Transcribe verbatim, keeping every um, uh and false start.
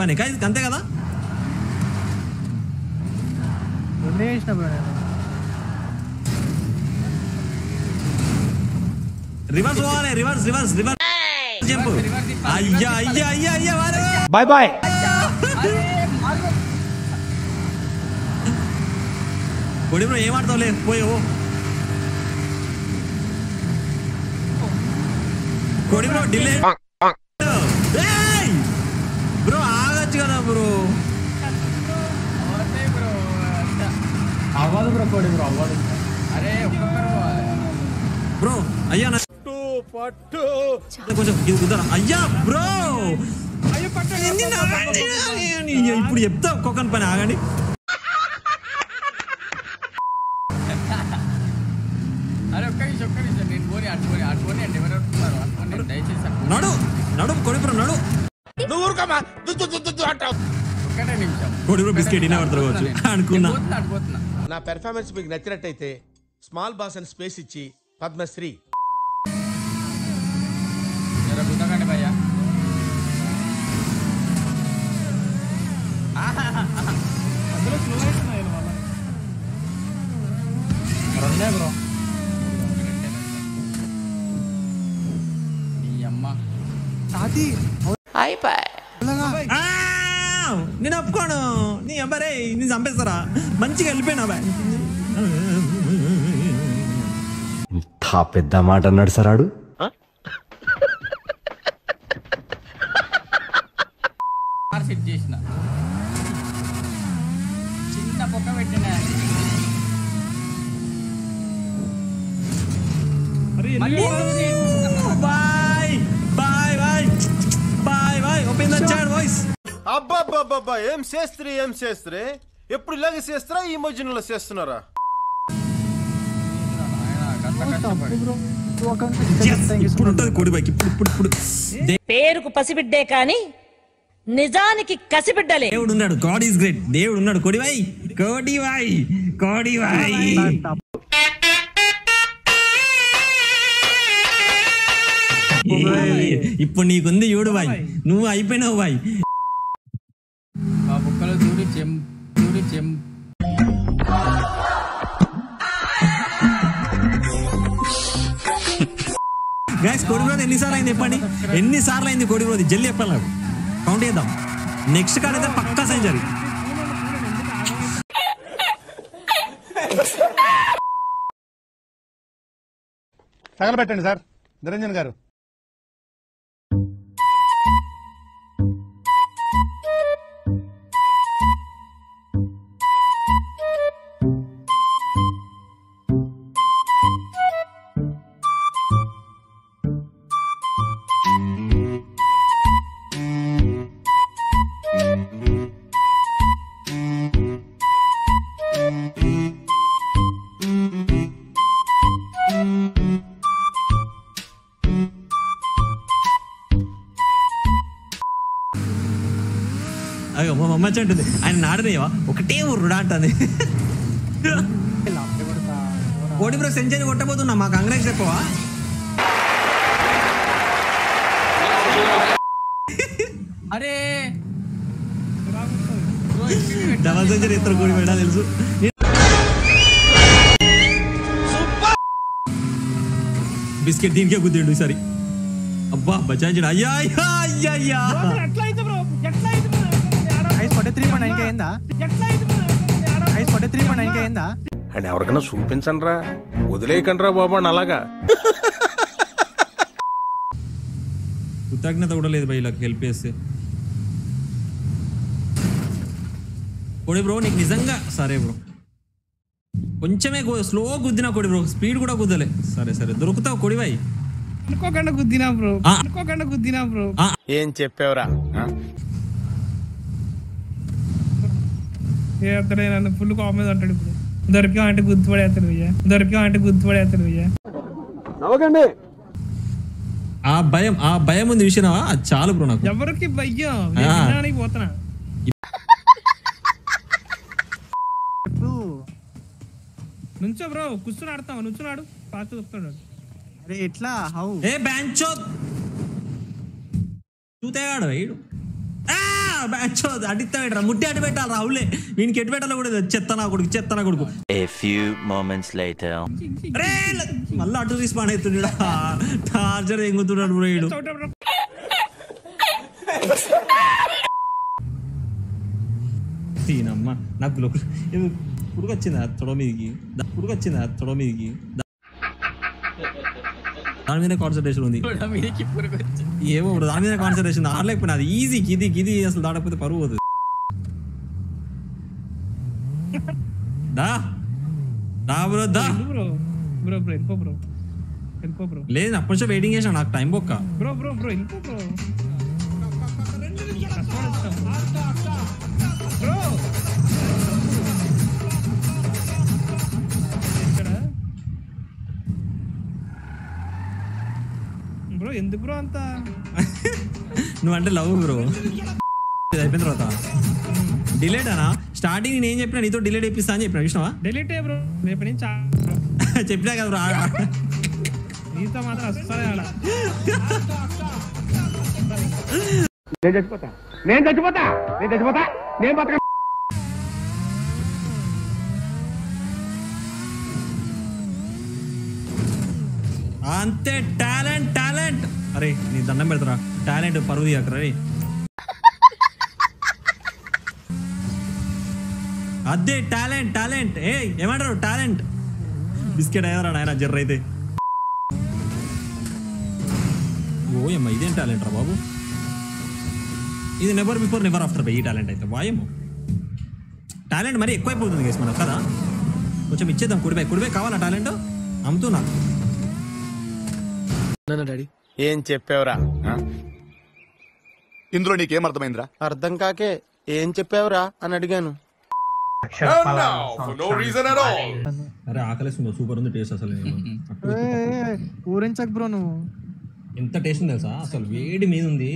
ఇవన్నీ గైస్ అంతే కదా రొనేష్న బ్రో రివర్స్ పోవాలి రివర్స్ రివర్స్ రివర్స్ జంప్ అయ్యా అయ్యా అయ్యా అయ్యా వారు బై బై కొడి బ్రో ఏం ఆడతావులే పోయో कोड़ी ब्रो डिले ब्रो आगच कदा ब्रो अरे ब्रो आवाज ब्रो कोड़ी ब्रो आवाज अरे ब्रो अय्या नट्टू पट्टू కొంచెం ఇదరా అయ్యా బ్రో అయ్యా పట్టు నిన్న రండి ఇప్పుడు చెప్తా కొకన్ పని ఆగండి अरे ఒక్కని ఒక్కని సార్ నేను బోరి అట్పోని అట్పోని అంటే ఎవరు నడు నడు కొడిబ్రో నడు నూరు కమ దు దు దు దు హట ఒక్కనే నిమిషం కొడిబ్రో బిస్కెట్ ఇనా వదరవచ్చు అనుకున్నా అనుకున్నా నా పెర్ఫార్మెన్స్ మీకు నచ్చినట్టైతే స్మాల్ బాస్ అండ్ స్పేస్ ఇచ్చి పద్మశ్రీ జరా గుతకండి భయ్యా అసలు స్లోయెస్ట్ నాయన వాళ్ళ రన్నే బ్రో शादी हाय बाय నేను అప్పుకోను నీ అబ్బరే నీ సంపేసరా మంచిగా వెళ్ళిపోయినా బాయ్ ఇంత పెద్ద మాట అన్నాడు సరాడు ఆర్ సెట్ చేసిన చిన్న పొక్క పెట్టినా అరే ఎల్లి bye bye bye bye bye open the chat voice అబ్బబ్బబ్బబ్బ ఏం చేస్త్రీ ఏం చేస్త్రీ ఎప్పుడు ఇలాగే చేస్తారా ఈ మోజనలో చేస్తున్నారా ఇప్పుడు ఉంటది కోడి బైక్ ఇప్పుడు ఇప్పుడు ఇప్పుడు పేరుకు పసిబిడ్డే కానీ నిజానికి కసిబిడ్డలే దేవుడు ఉన్నాడు గాడ్ ఇస్ గ్రేట్ దేవుడు ఉన్నాడు కోడి బై కోడి బై కోడి బై ఇప్పుడు నీకుంది చూడు బాయ్ నువ్వు అయిపోయినావు బాయ్ కోడి బ్రోది ఎన్నిసార్లు అయింది చెప్పండి ఎన్నిసార్లు అయింది కోడి బ్రోది జల్లి చెప్పాలి కౌంట్ చేద్దాం నెక్స్ట్ కాడ అయితే పక్కా సెంచరీ తగలబెట్టండి సార్ నిరంజన్ గారు అయ్యో మా మమ్మీ అంటుంది ఆయన నాడరేవా ఒకటే ఉర్రుడా అంటుంది కోడి బ్రో సెంచరీ కొట్టబోతున్నా మా కాంగ్రెస్ చెప్పవా అరే డబల్ సెంచరీ ఇతర కోడి బేడా తెలుసు బిస్కెట్ దీనికే గుద్దిండు ఈసారి అబ్బా బచాయించడు అయ్యా అయ్యా అయ్యా అయ్యా అండ్ ఎవరికైనా చూపించండి రా వదిలేయకండి రా బాబా అలాగా కృతజ్ఞత కూడా లేదు ఇలా హెల్ప్ చేస్తే కోడి బ్రో నీకు నిజంగా సరే బ్రో కొంచెమే స్లో గుద్దినా కోడి బ్రో స్పీడ్ కూడా గుద్దలే సరే సరే దొరుకుతావు కోడి బాయ్ అనుకోకుండా గుద్దినా బ్రో అనుకోకుండా గుద్దినా బ్రో ఏం చెప్పావురా నన్ను ఫుల్ కామ్ మీద ఉంటాడు ఇప్పుడు దొరికా అంటే గుర్తుపడేస్తాడు విజయ దొరికా అంటే గుర్తుపడేస్తాడు విజయ నవ్వకండి ఆ భయం ఆ భయం ఉంది విషయనా అది చాలు బ్రో నాకు ఎవరికి భయం నేను వినడానికి పోతున్నా ఇప్పుడు నుంచో బ్రో కూర్చుని ఆడతావు నుంచున్నాడు పాత చెప్తాడు అరే ఎట్లా హౌ ఏ బ్యాంచో చూతేగాడు వీడు అడిట్టావేట్రా ముట్టి అడి పెట్టాలి రావులే వీనికి ఎటు పెట్టాలో కూడా చెత్తనా కొడుకు చెత్తనా కొడుకు a few moments later రే మళ్ళీ అటు రిస్పాండ్ అవుతుందిరా టార్చర్ ఎంగుతున్నాడు బ్రో వీడు తీనమ్మ నాకు గ్లోకల్ ఇది పురుగొచ్చిందా తొడ మీదికి పురుగొచ్చిందా తొడ మీదికి దాని మీద కాన్సంట్రేషన్ ఉంది తొడ మీదికి పురుగొచ్చింది ఏమో బ్రో దాని మీద కాన్సంట్రేషన్ ఆర్లేకపోయినా అది ఈజీ కిది కిది అసలు దాడకపోతే పరువు అవుతుంది దా దా బ్రో దా బ్రో బ్రో బ్రో ఇల్పో బ్రో ఇల్పో బ్రో లేదు అప్పటి నుంచి వెయిటింగ్ చేశా నాకు టైం బొక్క బ్రో బ్రో బ్రో ఇల్పో బ్రో బ్రో ఎందుకు బ్రో అంత నువ్వంటే లవ్ బ్రో అయిపోయిన తర్వాత డిలేట్ అనా స్టార్టింగ్ నేను ఏం చెప్పినా నీతో డిలేట్ అయిపిస్తా అని చెప్పినా విష్ణువా డిలేట్ బ్రో రేపు నుంచి చెప్పినా కదా బ్రో నీతో మాత్రం అస్సలు నేను చచ్చిపోతా నేను చచ్చిపోతా నేను చచ్చిపోతా నేను బతక అంతే టాలెంట్ టాలెంట్ అరే నీ దండం పెడతారా టాలెంట్ పరువు అక్కరే అదే టాలెంట్ టాలెంట్ ఏ ఏమంటారు టాలెంట్ బిస్కెట్ అయ్యారా నాయన జర్ర అయితే ఓ ఏమ్మా ఇదేం టాలెంట్ రా బాబు ఇది never before never after by ఈ టాలెంట్ అయితే వాయము టాలెంట్ మరి ఎక్కువైపోతుంది గైస్ మనం కదా కొంచెం ఇచ్చేద్దాం కుడిపై కుడిపై కావాలా టాలెంట్ అమ్ముతున్నా డాడీ ఏం చెప్పావురా ఇందులో నీకేం అర్థమైందిరా అర్థం కాకే ఏం చెప్పావురా అని అడిగాను ఆకలిస్తుంది సూపర్ ఉంది టేస్ట్ అసలు పూరించకు బ్రో నువ్వు ఎంత టేస్ట్ తెలుసా అసలు వేడి మీద ఉంది